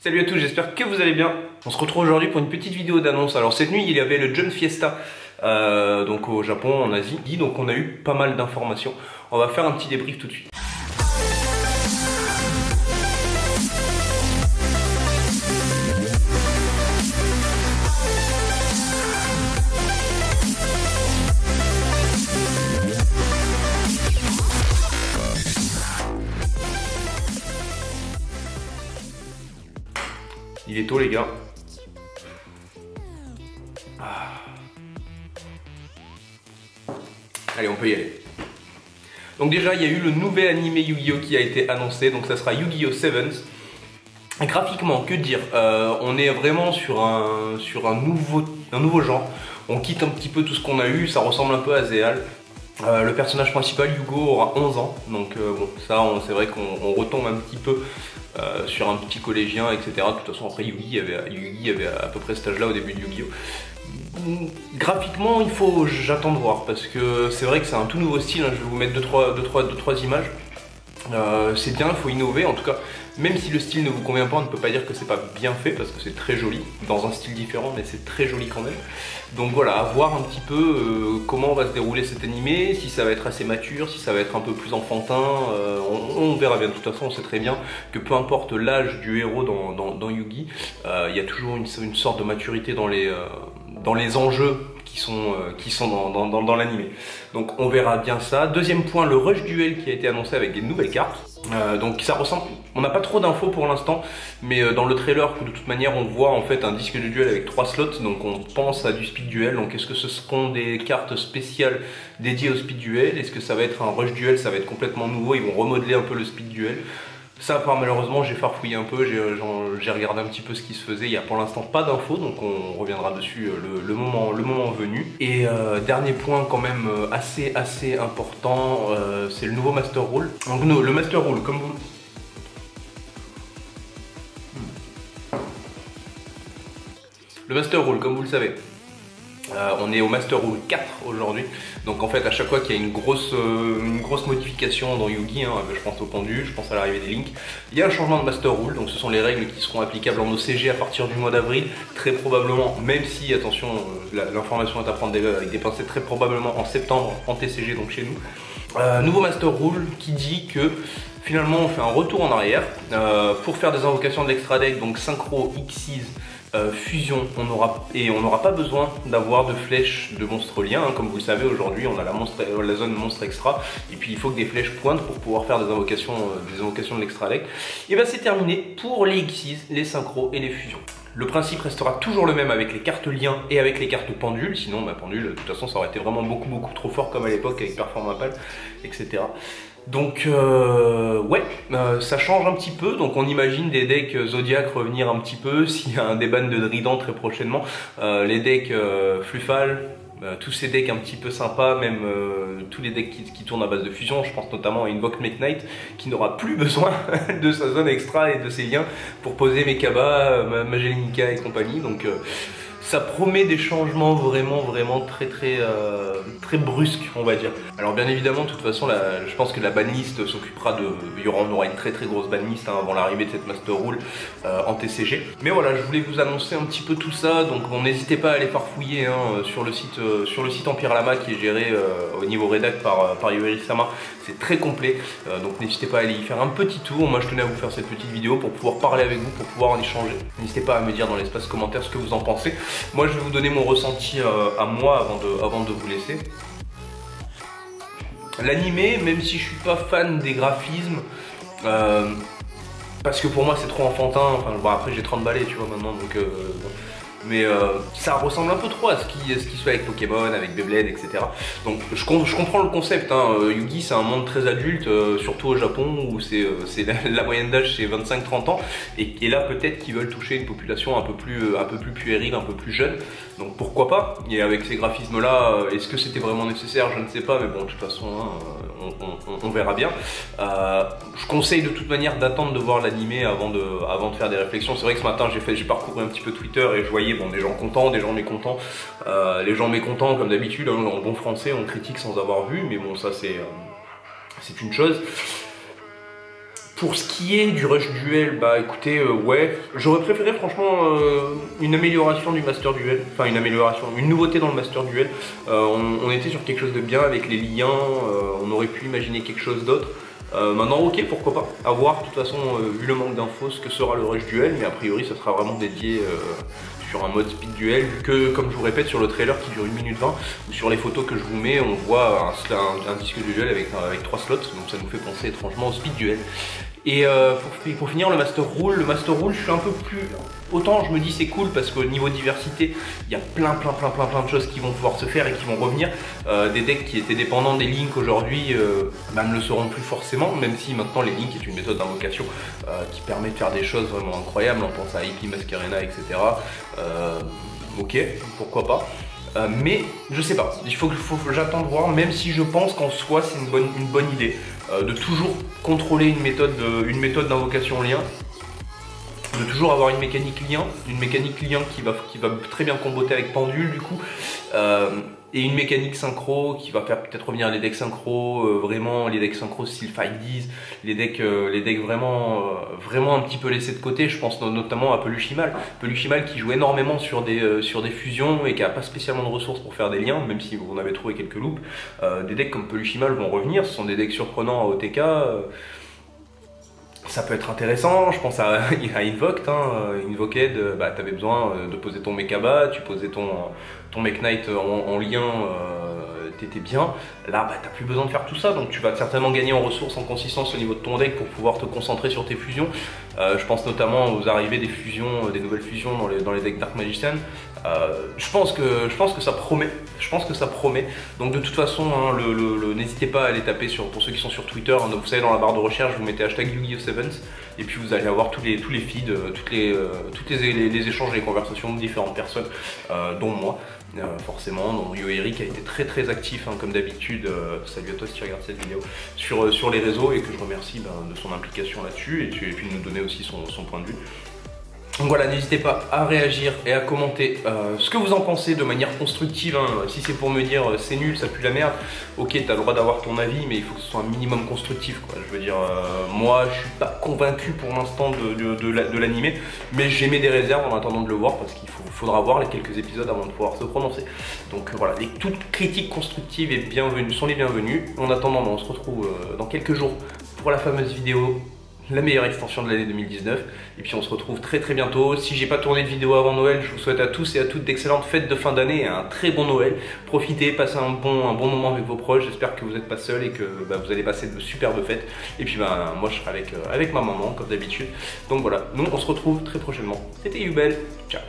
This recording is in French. Salut à tous, j'espère que vous allez bien. On se retrouve aujourd'hui pour une petite vidéo d'annonce. Alors cette nuit il y avait le Jump Fiesta donc au Japon, en Asie. Donc on a eu pas mal d'informations. On va faire un petit débrief tout de suite. Il est tôt les gars. Allez, on peut y aller. Donc déjà il y a eu le nouvel anime Yu-Gi-Oh! Qui a été annoncé, donc ça sera Yu-Gi-Oh! Sevens. Graphiquement, que dire, on est vraiment sur un nouveau genre. On quitte un petit peu tout ce qu'on a eu, ça ressemble un peu à Zéal. Le personnage principal, Hugo, aura 11 ans, donc bon, ça c'est vrai qu'on retombe un petit peu sur un petit collégien, etc. De toute façon, après Yugi avait à peu près cet âge-là au début de Yu-Gi-Oh! Graphiquement, j'attends de voir, parce que c'est vrai que c'est un tout nouveau style, hein. Je vais vous mettre 2-3 images. C'est bien, il faut innover, en tout cas, même si le style ne vous convient pas, on ne peut pas dire que c'est pas bien fait, parce que c'est très joli, dans un style différent, mais c'est très joli quand même. Donc voilà, à voir un petit peu comment va se dérouler cet animé, si ça va être assez mature, si ça va être un peu plus enfantin, on verra bien. De toute façon, on sait très bien que peu importe l'âge du héros dans Yugi, il y a toujours une sorte de maturité dans les enjeux qui sont dans l'animé. Donc on verra bien ça. Deuxième point, le Rush Duel qui a été annoncé avec des nouvelles cartes. Donc ça ressemble, on n'a pas trop d'infos pour l'instant, mais dans le trailer de toute manière on voit en fait un disque de duel avec 3 slots, donc on pense à du Speed Duel. Donc est-ce que ce seront des cartes spéciales dédiées au Speed Duel? Est-ce que ça va être un Rush Duel? Ça va être complètement nouveau, ils vont remodeler un peu le Speed Duel. Ça, à part, malheureusement, j'ai farfouillé un peu, j'ai regardé un petit peu ce qui se faisait. Il n'y a pour l'instant pas d'infos, donc on reviendra dessus le moment venu. Et dernier point quand même assez important, c'est le nouveau Master Rule. Donc non, le Master Rule, comme vous... Le Master Rule, comme vous le savez. On est au Master Rule 4 aujourd'hui, donc en fait à chaque fois qu'il y a une grosse modification dans Yugi, hein, je pense au pendu, je pense à l'arrivée des links, il y a un changement de Master Rule, donc ce sont les règles qui seront applicables en OCG à partir du mois d'avril, très probablement, même si, attention, l'information est à prendre avec des pincettes, très probablement en septembre en TCG, donc chez nous. Nouveau Master Rule qui dit que finalement on fait un retour en arrière pour faire des invocations de l'extra deck, donc Synchro, Xyz, fusion, on n'aura pas besoin d'avoir de flèches de monstres liens, hein. Comme vous le savez, aujourd'hui on a la zone monstre extra, et puis il faut que des flèches pointent pour pouvoir faire des invocations de l'extra deck. Et bien c'est terminé pour les Xyz, les synchros et les fusions. Le principe restera toujours le même avec les cartes liens et avec les cartes pendules, sinon ma pendule de toute façon ça aurait été vraiment beaucoup trop fort comme à l'époque avec Performapal, etc. Donc ouais, ça change un petit peu, donc on imagine des decks Zodiac revenir un petit peu, s'il y a un déban de Dridan très prochainement, les decks Fluffal, tous ces decks un petit peu sympas, même tous les decks qui tournent à base de fusion, je pense notamment à Invoked Mekk-Knight, qui n'aura plus besoin de sa zone extra et de ses liens pour poser Mechaba, Magellanica et compagnie, donc... ça promet des changements vraiment très brusques, on va dire. Alors bien évidemment, de toute façon, je pense que la banlist s'occupera de... On aura une très grosse banlist hein, avant l'arrivée de cette Master Rule en TCG. Mais voilà, je voulais vous annoncer un petit peu tout ça, donc bon, n'hésitez pas à aller farfouiller hein, sur le site Empire Lama qui est géré au niveau rédac par Yuri Sama. C'est très complet, donc n'hésitez pas à aller y faire un petit tour. Moi, je tenais à vous faire cette petite vidéo pour pouvoir parler avec vous, pour pouvoir en échanger. N'hésitez pas à me dire dans l'espace commentaire ce que vous en pensez. Moi je vais vous donner mon ressenti à moi avant de vous laisser. L'animé, même si je suis pas fan des graphismes, parce que pour moi c'est trop enfantin, enfin bon, après j'ai 30 balais tu vois maintenant donc... mais ça ressemble un peu trop à ce qui se fait avec Pokémon, avec Beb'led, etc. Donc je comprends le concept, hein. Yugi c'est un monde très adulte, surtout au Japon où la moyenne d'âge c'est 25-30 ans, et là peut-être qu'ils veulent toucher une population un peu plus puérile, un peu plus jeune, donc pourquoi pas. Et avec ces graphismes là, est-ce que c'était vraiment nécessaire, je ne sais pas, mais bon de toute façon hein, on verra bien. Je conseille de toute manière d'attendre de voir l'animé avant de faire des réflexions. C'est vrai que ce matin j'ai parcouru un petit peu Twitter et je voyais bon, des gens contents, des gens mécontents, les gens mécontents comme d'habitude, hein, en bon français on critique sans avoir vu, mais bon ça c'est une chose. Pour ce qui est du Rush Duel, bah écoutez, ouais, j'aurais préféré franchement une amélioration du Master Duel, enfin une amélioration, une nouveauté dans le Master Duel. On était sur quelque chose de bien avec les liens, on aurait pu imaginer quelque chose d'autre. Maintenant, ok, pourquoi pas, à voir de toute façon, vu le manque d'infos, ce que sera le Rush Duel, mais a priori ça sera vraiment dédié sur un mode Speed Duel, vu que, comme je vous répète, sur le trailer qui dure 1 minute 20, ou sur les photos que je vous mets, on voit un disque de duel avec 3 slots, donc ça nous fait penser étrangement au Speed Duel. Et pour finir, le Master Rule, je suis un peu plus... Autant je me dis c'est cool parce qu'au niveau diversité, il y a plein de choses qui vont pouvoir se faire et qui vont revenir. Des decks qui étaient dépendants des links aujourd'hui ne le seront plus forcément, même si maintenant les links est une méthode d'invocation qui permet de faire des choses vraiment incroyables. On pense à Ikimaskarena, etc. Ok, pourquoi pas. Mais je sais pas, il faut que j'attends de voir, même si je pense qu'en soi c'est une bonne idée de toujours contrôler une méthode d'invocation lien, de toujours avoir une mécanique lien qui va très bien comboter avec pendule du coup, et une mécanique synchro qui va faire peut-être revenir les decks synchro, vraiment les decks synchro style Xyz, les decks vraiment un petit peu laissés de côté. Je pense notamment à Peluchimal qui joue énormément sur des fusions et qui n'a pas spécialement de ressources pour faire des liens, même si on avait trouvé quelques loops. Des decks comme Peluchimal vont revenir, ce sont des decks surprenants à OTK. Ça peut être intéressant. Je pense à Invoked, Invoked, bah, t'avais besoin de poser ton Mechaba, tu posais ton Mekk-Knight en lien, t'étais bien. Là, bah, t'as plus besoin de faire tout ça, donc tu vas certainement gagner en ressources, en consistance au niveau de ton deck pour pouvoir te concentrer sur tes fusions. Je pense notamment aux arrivées des fusions, des nouvelles fusions dans les decks Dark Magician. Je pense que ça promet. Donc de toute façon, n'hésitez pas à aller taper pour ceux qui sont sur Twitter. Vous savez, dans la barre de recherche, vous mettez hashtag Yu-Gi-Oh! Sevens et puis vous allez avoir tous les feeds, tous les échanges, les conversations de différentes personnes, dont moi, forcément, dont Ryo Eric a été très actif, comme d'habitude. Salut à toi si tu regardes cette vidéo sur les réseaux, et que je remercie de son implication là-dessus et puis de nous donner aussi son point de vue. Donc voilà, n'hésitez pas à réagir et à commenter ce que vous en pensez de manière constructive. Si c'est pour me dire c'est nul, ça pue la merde, ok, t'as le droit d'avoir ton avis, mais il faut que ce soit un minimum constructif, quoi. Je veux dire, moi je suis pas convaincu pour l'instant de l'animé, mais j'ai mis des réserves en attendant de le voir, parce qu'il faudra voir les quelques épisodes avant de pouvoir se prononcer. Donc voilà, toutes critiques constructives sont les bienvenues. En attendant, on se retrouve dans quelques jours pour la fameuse vidéo, la meilleure extension de l'année 2019, et puis on se retrouve très bientôt. Si j'ai pas tourné de vidéo avant Noël, je vous souhaite à tous et à toutes d'excellentes fêtes de fin d'année et un très bon Noël. Profitez, passez un bon moment avec vos proches, j'espère que vous n'êtes pas seuls et que vous allez passer de superbes fêtes. Et puis moi je serai avec ma maman comme d'habitude. Donc voilà, nous on se retrouve très prochainement. C'était Yubel, ciao.